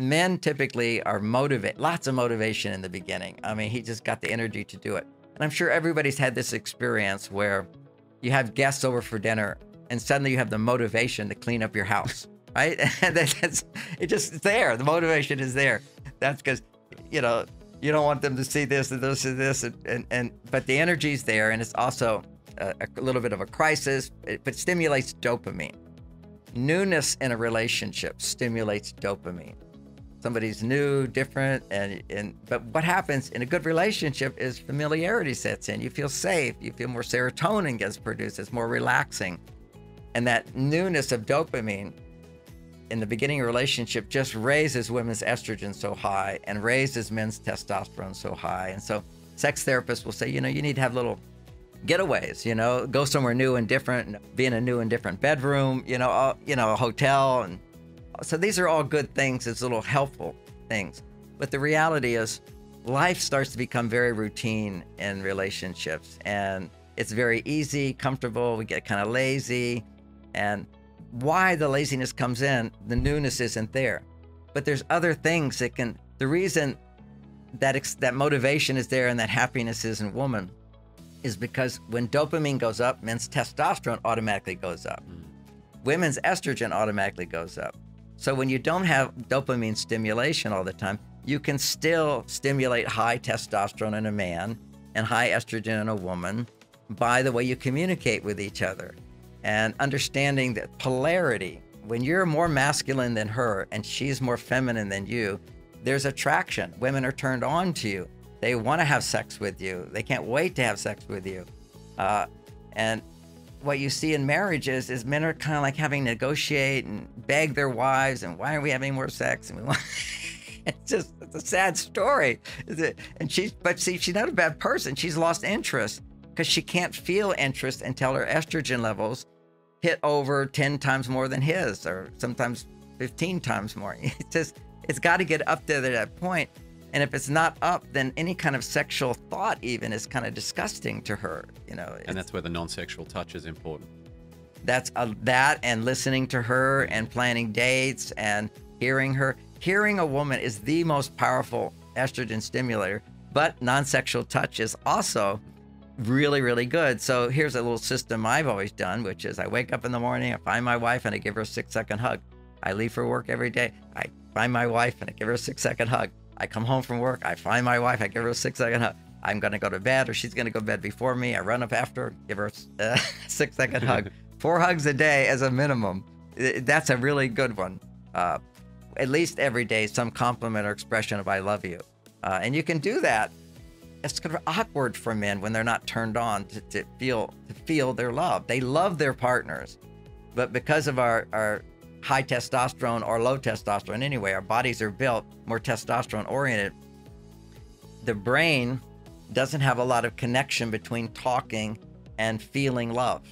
Men typically are motivated, lots of motivation in the beginning. I mean, he just got the energy to do it. And I'm sure everybody's had this experience where you have guests over for dinner and suddenly you have the motivation to clean up your house, right? And it's there. The motivation is there. That's because, you know, you don't want them to see this and this and this. But the energy's there, and it's also a little bit of a crisis, but stimulates dopamine. Newness in a relationship stimulates dopamine. Somebody's new, different, but what happens in a good relationship is familiarity sets in. You feel safe, you feel more serotonin gets produced, it's more relaxing. And that newness of dopamine in the beginning of a relationship just raises women's estrogen so high and raises men's testosterone so high. And so sex therapists will say, you know, you need to have little getaways, you know, go somewhere new and different, be in a new and different bedroom, you know, a hotel. And so these are all good things. It's little helpful things. But the reality is life starts to become very routine in relationships, and it's very easy, comfortable. We get kind of lazy, and why the laziness comes in, the newness isn't there. But there's other things that can, the reason that that motivation is there and that happiness is in woman is because when dopamine goes up, men's testosterone automatically goes up. Women's estrogen automatically goes up. So when you don't have dopamine stimulation all the time, you can still stimulate high testosterone in a man and high estrogen in a woman by the way you communicate with each other and understanding that polarity. When you're more masculine than her and she's more feminine than you, there's attraction. Women are turned on to you. They want to have sex with you. They can't wait to have sex with you. And what you see in marriages is men are kind of like having to negotiate and beg their wives, and why are we having more sex? And we want it's a sad story. And she's not a bad person. She's lost interest because she can't feel interest until her estrogen levels hit over 10 times more than his, or sometimes 15 times more. It's got to get up there to that point. And if it's not up, then any kind of sexual thought even is kind of disgusting to her, you know. And that's where the non-sexual touch is important. That's that, and listening to her and planning dates and hearing her. Hearing a woman is the most powerful estrogen stimulator, but non-sexual touch is also really, really good. So here's a little system I've always done, which is I wake up in the morning, I find my wife and I give her a 6-second hug. I leave for work every day. I find my wife and I give her a 6-second hug. I come home from work, I find my wife, I give her a 6-second hug. I'm gonna go to bed, or she's gonna go to bed before me. I run up after her, give her a 6-second hug. 4 hugs a day as a minimum. That's a really good one. At least every day, some compliment or expression of I love you. And you can do that. It's kind of awkward for men when they're not turned on to feel their love. They love their partners, but because of our high testosterone or low testosterone, anyway, our bodies are built more testosterone oriented. The brain doesn't have a lot of connection between talking and feeling love.